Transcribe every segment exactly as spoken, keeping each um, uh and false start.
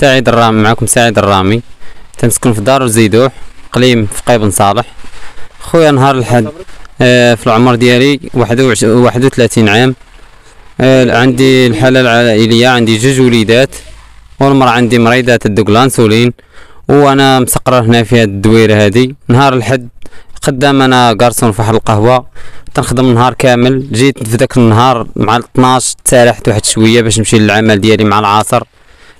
سعيد الرامي، معكم سعيد الرامي، تنسكن في دار الزيدوح، اقليم في قيب صالح. خويا نهار الحد آه في العمر ديالي واحد وثلاثين عام، آه عندي الحاله العائليه، عندي جوج وليدات والمرأة عندي مريضه الدوغلانسولين، وانا مسقرة هنا في هاد الدويره هادي. نهار الحد قدام انا كارسون في واحد القهوه، تنخدم نهار كامل. جيت في ذاك النهار مع اثناش تسالحت واحد شويه باش نمشي للعمل ديالي مع العصر.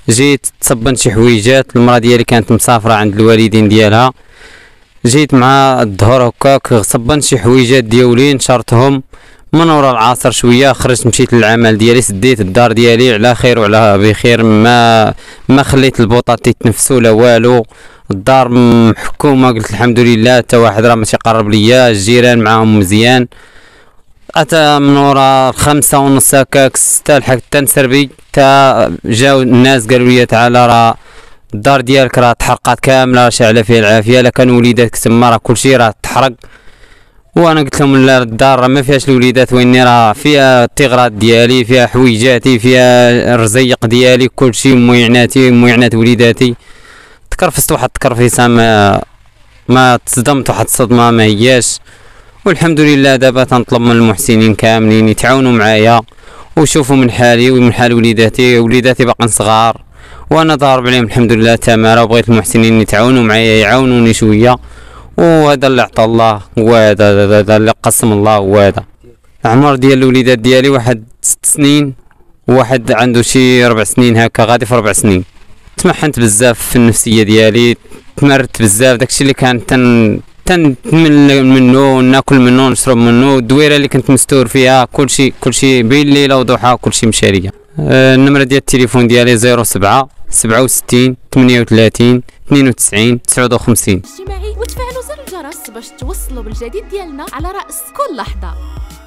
جيت تصبنت شي حويجات، المرأة ديالي كانت مسافره عند الوالدين ديالها. جيت مع الظهر هكاك صبنت شي حويجات ديالي نشرتهم. من ورا العصر شويه خرجت مشيت للعمل ديالي، سديت الدار ديالي على خير وعلى بخير، ما ما خليت البوطات تتنفسوا لا والو. الدار محكومه، قلت الحمد لله حتى واحد راه ماشي قرب ليا، الجيران معاهم مزيان. اتى من ورا الخمسه ونص هكاك سته لحقت نسربي، تا جاو الناس قالوا لي تعالى راه الدار ديالك راه تحرقات كامله، شاعله فيها العافيه، لا كان وليداتك تما راه كلشي راه تحرق. وانا قلت لهم لا، الدار راه ما فيهاش الوليدات، واني راه فيها التغراض ديالي، فيها حويجاتي، فيها الرزيق ديالي، كلشي ميعناتي ميعنات وليداتي. تكرفست واحد التكرفيسه، ما ما تصدمت واحد الصدمه ما هياش. والحمد لله دابا تنطلب من المحسنين كاملين يتعاونوا معايا ويشوفوا من حالي ومن حال وليداتي. وليداتي باقين صغار وانا ضارب عليهم الحمد لله تماره، وبغيت المحسنين يتعاونوا معايا، يعاونوني شويه. وهذا اللي عطى الله، وهذا هذا اللي قسم الله. وهذا العمر ديال الوليدات ديالي واحد ست سنين، واحد عنده شي ربع سنين هكا، غادي في ربع سنين. تمحنت بزاف في النفسيه ديالي، تمرت بزاف. داكشي اللي كان تن تنتمل منه، ناكل منه، نشرب منه. الدويره اللي كنت مستور فيها كلشي كلشي بين ليله وضحاها، كلشي مشى ليا. آه النمره ديال التليفون ديالي صفر سبعة سبعة وستين ثمانية وثلاثين اثنين وتسعين تسعة وخمسين. باش توصلوا بالجديد ديالنا على رأس كل لحظة.